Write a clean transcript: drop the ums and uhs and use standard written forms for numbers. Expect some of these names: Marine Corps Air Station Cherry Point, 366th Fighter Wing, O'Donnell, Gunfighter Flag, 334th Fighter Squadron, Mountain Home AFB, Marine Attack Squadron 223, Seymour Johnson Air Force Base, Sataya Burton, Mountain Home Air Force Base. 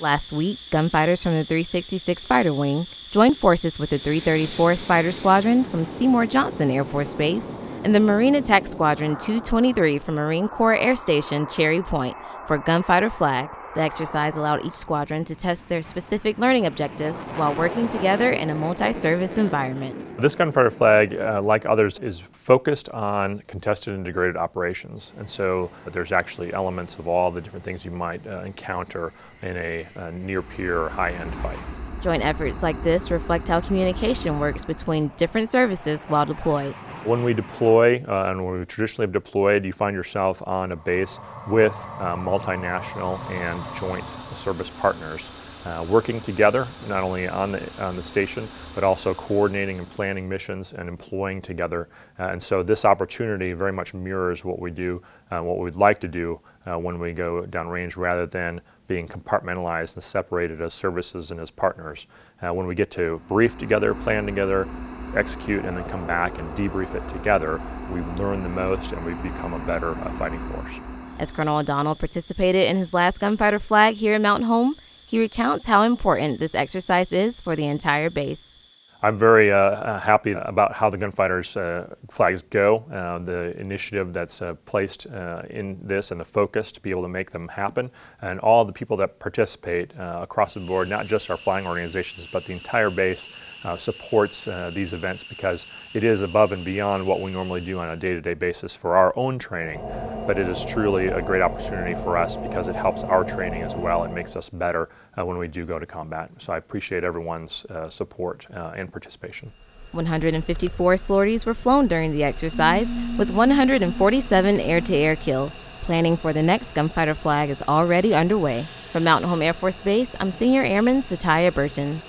Last week, gunfighters from the 366th Fighter Wing joined forces with the 334th Fighter Squadron from Seymour Johnson Air Force Base and the Marine Attack Squadron 223 from Marine Corps Air Station Cherry Point for Gunfighter Flag. The exercise allowed each squadron to test their specific learning objectives while working together in a multi-service environment. This Gunfighter Flag, like others, is focused on contested and integrated operations. And so there's actually elements of all the different things you might encounter in a near-peer or high-end fight. Joint efforts like this reflect how communication works between different services while deployed. When we deploy, and when we traditionally have deployed, you find yourself on a base with multinational and joint service partners working together, not only on the station, but also coordinating and planning missions and employing together. And so this opportunity very much mirrors what we do, what we'd like to do when we go downrange, rather than being compartmentalized and separated as services and as partners. When we get to brief together, plan together, execute, and then come back and debrief it together, we learn the most and we become a better fighting force. As Colonel O'Donnell participated in his last Gunfighter Flag here in Mountain Home, he recounts how important this exercise is for the entire base. I'm very happy about how the Gunfighters flags go, the initiative that's placed in this and the focus to be able to make them happen, and all the people that participate across the board, not just our flying organizations, but the entire base supports these events, because it is above and beyond what we normally do on a day-to-day basis for our own training, but it is truly a great opportunity for us because it helps our training as well. It makes us better when we do go to combat. So I appreciate everyone's support and participation. 154 sorties were flown during the exercise, with 147 air-to-air kills. Planning for the next Gunfighter Flag is already underway. From Mountain Home Air Force Base, I'm Senior Airman Sataya Burton.